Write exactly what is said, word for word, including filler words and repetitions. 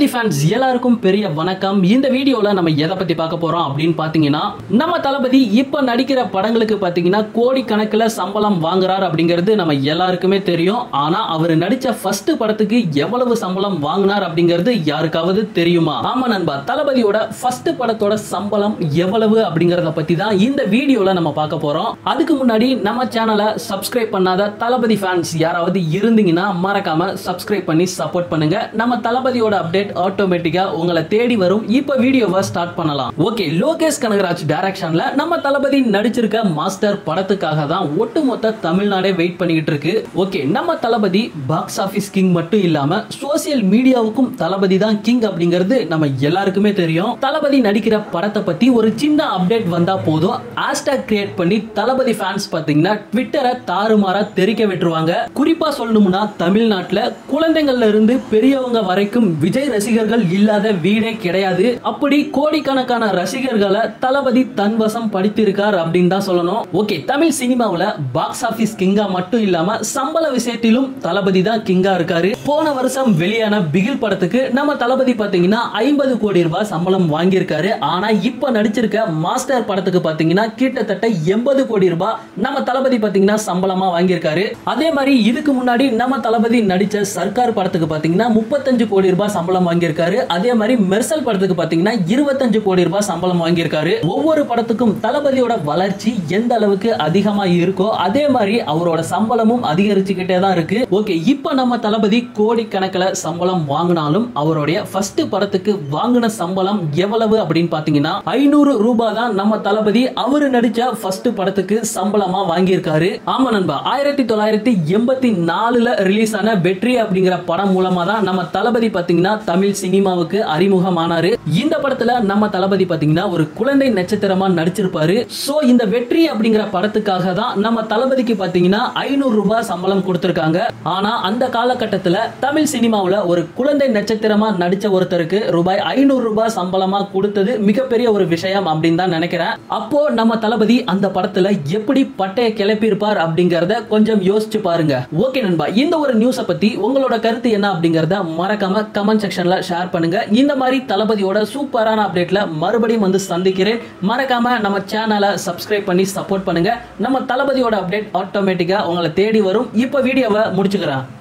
Thalapathy fans எல்லாருக்கும் பெரிய வணக்கம். இந்த வீடியோல நம்ம எதை பத்தி பார்க்க போறோம் அப்படினு பாத்தீங்கன்னா, நம்ம தளபதி இப்ப நடிக்கிற படங்களுக்கு பாத்தீங்கன்னா கோடி கணக்குல சம்பளம் வாங்குறார் அப்படிங்கிறது நம்ம எல்லாருக்குமே தெரியும். ஆனா அவர் நடிச்ச ஃபர்ஸ்ட் படத்துக்கு எவ்வளவு சம்பளம் வாங்குனார் அப்படிங்கிறது யாருக்காவது தெரியுமா? ஆமா நண்பா, தளபதியோட ஃபர்ஸ்ட் படத்தோட சம்பளம் எவ்வளவு அப்படிங்கறத பத்தி தான் இந்த வீடியோல நம்ம பார்க்க போறோம். அதுக்கு முன்னாடி நம்ம சேனலை சப்ஸ்கிரைப் பண்ணாத தளபதி ஃபேன்ஸ் யாராவது இருந்தீங்கன்னா மறக்காம சப்ஸ்கிரைப் பண்ணி சப்போர்ட் பண்ணுங்க. நம்ம தளபதியோட அப்டேட் ஆட்டோமேட்டிக்கா உங்களை தேடி வரும். இப்போ வீடியோவை ஸ்டார்ட் பண்ணலாம். ஓகே, லோகேஷ் கனகராஜ் டைரக்ஷன்ல நம்ம தளபதி நடிச்சிருக்க மாஸ்டர் படத்துக்காக தான் ஒட்டுமொத்த தமிழ்நாடே வெயிட் பண்ணிட்டு இருக்கு. ஓகே, நம்ம தளபதி பாக்ஸ் ஆபீஸ் கிங் மட்டும் இல்லாம சோசியல் மீடியாவுக்கும் தளபதி தான் கிங் அப்படிங்கிறது நம்ம எல்லாருக்குமே தெரியும். தளபதி நடிக்கிற படத்தை பத்தி ஒரு சின்ன அப்டேட் வந்தா போதும், ஹேஷ்டாக் கிரியேட் பண்ணி தளபதி ஃபேன்ஸ் பாத்தீங்கன்னா ட்விட்டரை தாறுமாறா தெரிக்க விட்டுருவாங்க. குறிப்பா சொல்லணும்னா தமிழ்நாட்டுல குழந்தைங்கள்ல இருந்து பெரியவங்க வரைக்கும் விஜய் ரசிகர்கள் இல்லாத வீடே கிடையாது. அப்படி கோடிக்கணக்கான ரசிகர்களை தளபதி தன்வசம் படுத்திருக்கார் அப்படின்னு தான் சொல்லணும். ஓகே, தமிழ் சினிமாவில் பாக்ஸ் ஆபீஸ் கிங்கா மட்டும் இல்லாம சம்பள விஷயத்திலும் தளபதி தான் கிங்கா இருக்காரு. போன வருஷம் வெளியான பிகில் படத்துக்கு நம்ம தளபதி பாத்தீங்கன்னா ஐம்பது கோடி ரூபாய் சம்பளம் வாங்கியிருக்காரு. ஆனா இப்ப நடிச்சிருக்க மாஸ்டர் படத்துக்கு பாத்தீங்கன்னா கிட்டத்தட்ட எண்பது கோடி ரூபாய் நம்ம தளபதி பாத்தீங்கன்னா சம்பளமா வாங்கியிருக்காரு. அதே மாதிரி இதுக்கு முன்னாடி நம்ம தளபதி நடிச்ச சர்க்கார் படத்துக்கு பாத்தீங்கன்னா முப்பத்தஞ்சு கோடி ரூபாய் சம்பளம் வாங்கியிருக்காரு. அதே மாதிரி மெர்சல் படத்துக்கு பாத்தீங்கன்னா இருபத்தஞ்சு கோடி ரூபாய் சம்பளம் வாங்கியிருக்காரு. ஒவ்வொரு படத்துக்கும் தளபதியோட வளர்ச்சி எந்த அளவுக்கு அதிகமா இருக்கோ அதே மாதிரி அவரோட சம்பளமும் அதிகரிச்சுக்கிட்டே தான் இருக்கு. ஓகே, இப்போ நம்ம தளபதி கோடி கணக்கில் சம்பளம் வாங்கினாலும் அவருடைய ஃபர்ஸ்ட் படத்துக்கு வாங்கின சம்பளம் எவ்வளவு அப்படின்னு பாத்தீங்கன்னா ஐநூறு ரூபாய் தான் நம்ம தளபதி அவரு நடிச்ச ஃபர்ஸ்ட் படத்துக்கு சம்பளமா வாங்கியிருக்காரு. ஆமா நண்பா, ஆயிரத்தி தொள்ளாயிரத்தி எண்பத்தி நாலுல ரிலீஸ் ஆன வெற்றி அப்படிங்கிற படம் மூலமா தான் நம்ம தளபதி பாத்தீங்கன்னா தமிழ் சினிமாவுக்கு அறிமுகமானாரு. இந்த படத்துல நம்ம தளபதி பாத்தீங்கன்னா ஒரு குழந்தை நட்சத்திரமா நடிச்சிருப்பாரு. சோ இந்த வெற்றி அப்படிங்கிற படத்துக்காக தான் நம்ம தளபதிக்கு பாத்தீங்கன்னா ஐநூறு ரூபாய் சம்பளம் கொடுத்திருக்காங்க. ஆனா அந்த காலகட்டத்துல தமிழ் சினிமாவுல ஒரு குழந்தை நட்சத்திரமா நடிச்ச ஒருத்தருக்கு ரூபாய் ஐநூறு ரூபாய் சம்பளமா கொடுத்தது மிகப்பெரிய ஒரு விஷயம் அப்படின்னு தான் நினைக்கிறேன். அப்போ நம்ம தளபதி அந்த படத்துல எப்படி பட்டையை கிளப்பியிருப்பார் அப்படிங்கறத கொஞ்சம் யோசிச்சு பாருங்க. ஓகே நண்பா, இந்த ஒரு நியூஸை பத்தி உங்களோட கருத்து என்ன அப்படிங்கறத மறக்காம கமெண்ட் செக்ஷன்ல ஷேர் பண்ணுங்க. இந்த மாதிரி தளபதியோட சூப்பரான அப்டேட்ல மறுபடியும் வந்து சந்திக்கிறேன். மறக்காம நம்ம சேனலை சப்ஸ்கிரைப் பண்ணி சப்போர்ட் பண்ணுங்க. நம்ம தளபதியோட அப்டேட் ஆட்டோமேட்டிக்கா உங்களை தேடி வரும். இப்போ வீடியோவை முடிச்சுக்கிறேன்.